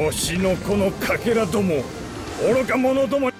星の子のかけらども、愚か者ども。